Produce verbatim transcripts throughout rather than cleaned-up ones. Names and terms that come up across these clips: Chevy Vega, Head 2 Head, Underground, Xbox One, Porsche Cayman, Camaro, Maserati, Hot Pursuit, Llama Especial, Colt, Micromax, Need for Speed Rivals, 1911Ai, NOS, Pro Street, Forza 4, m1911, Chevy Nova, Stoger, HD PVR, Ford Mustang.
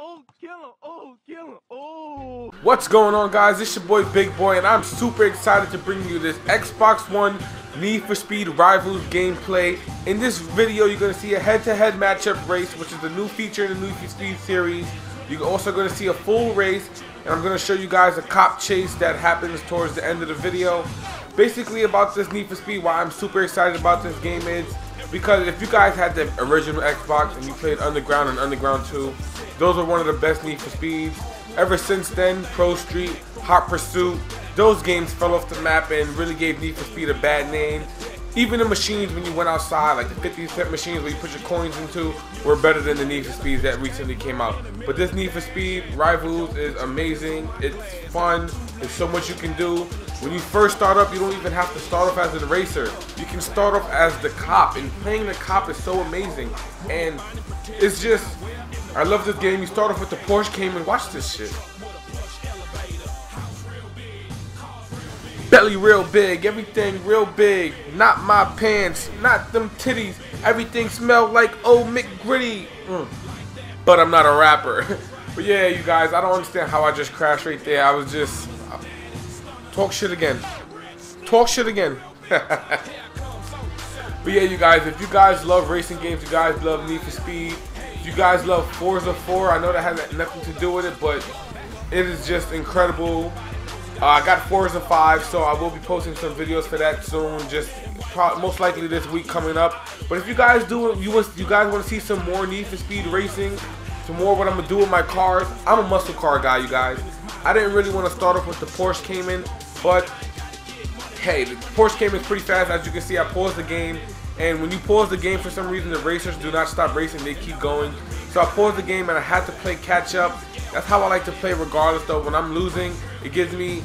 Oh, kill him. Oh, kill him. Oh. What's going on, guys? It's your boy Big Boy, and I'm super excited to bring you this Xbox One Need for Speed Rivals gameplay. In this video, you're going to see a head-to-head matchup race, which is a new feature in the Need for Speed series. You're also going to see a full race, and I'm going to show you guys a cop chase that happens towards the end of the video. Basically, about this Need for Speed, why I'm super excited about this game is because if you guys had the original Xbox and you played Underground and Underground two, those are one of the best Need for Speeds. Ever since then, Pro Street, Hot Pursuit, those games fell off the map and really gave Need for Speed a bad name. Even the machines when you went outside, like the fifty cent machines where you put your coins into, were better than the Need for Speeds that recently came out. But this Need for Speed Rivals is amazing, it's fun, there's so much you can do. When you first start up, you don't even have to start off as an racer. You can start off as the cop, and playing the cop is so amazing. And it's just, I love this game. You start off with the Porsche Cayman, watch this shit. Belly real big, everything real big, not my pants, not them titties, everything smell like old McGritty, mm. But I'm not a rapper. But yeah, you guys, I don't understand how I just crashed right there. I was just, uh, talk shit again, talk shit again. But yeah, you guys, if you guys love racing games, you guys love Need for Speed, if you guys love Forza four, I know that has nothing to do with it, but it is just incredible. Uh, I got Forza five, so I will be posting some videos for that soon, just pro most likely this week coming up. But if you guys do, you want, you guys want to see some more Need for Speed racing, some more what I'm gonna do with my cars. I'm a muscle car guy, you guys. I didn't really want to start off with the Porsche Cayman, but hey, the Porsche Cayman is pretty fast. As you can see, I paused the game, and when you pause the game for some reason, the racers do not stop racing; they keep going. So I paused the game and I had to play catch up. That's how I like to play regardless though. When I'm losing, it gives me,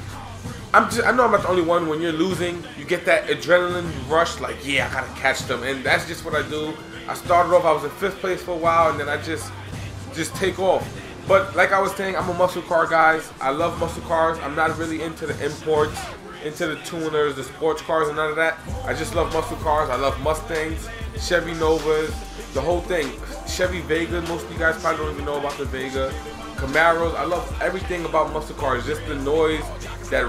I'm just, I know I'm not the only one, when you're losing, you get that adrenaline rush like, yeah, I gotta catch them, and that's just what I do. I started off, I was in fifth place for a while, and then I just, just take off. But like I was saying, I'm a muscle car, guys. I love muscle cars. I'm not really into the imports, into the tuners, the sports cars, and none of that. I just love muscle cars. I love Mustangs, Chevy Novas, the whole thing. Chevy Vega, most of you guys probably don't even know about the Vega. Camaros, I love everything about muscle cars. Just the noise, that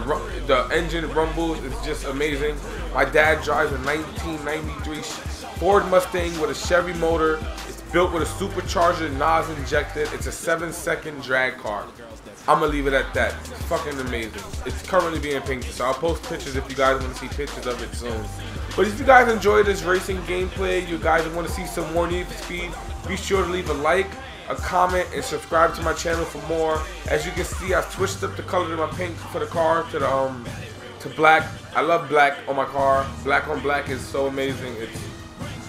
the engine rumbles is just amazing. My dad drives a nineteen ninety-three Ford Mustang with a Chevy motor. It's built with a supercharger, N O S injected. It's a seven second drag car. I'm gonna leave it at that. It's fucking amazing. It's currently being painted, so I'll post pictures if you guys want to see pictures of it soon. But if you guys enjoy this racing gameplay, you guys want to see some more Need for Speed, be sure to leave a like, a comment, and subscribe to my channel for more. As you can see, I switched up the color of my paint for the car to the um to black. I love black on my car. Black on black is so amazing. It's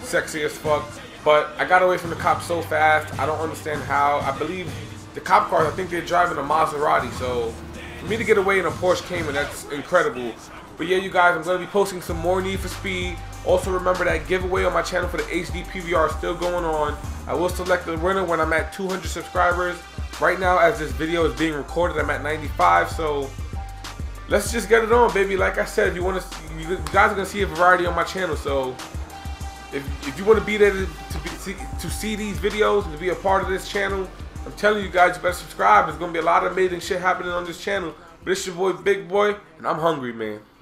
sexy as fuck. But I got away from the cop so fast. I don't understand how. I believe the cop cars, I think they're driving a Maserati. So for me to get away in a Porsche Cayman, that's incredible. But yeah, you guys, I'm going to be posting some more Need for Speed. Also, remember that giveaway on my channel for the H D P V R is still going on. I will select the winner when I'm at two hundred subscribers. Right now, as this video is being recorded, I'm at ninety-five. So let's just get it on, baby. Like I said, you want to, you guys are going to see a variety on my channel. So if, if you want to be there to, to, be, see, to see these videos and to be a part of this channel, I'm telling you guys, you better subscribe. There's going to be a lot of amazing shit happening on this channel. But it's your boy, Big Boy, and I'm hungry, man.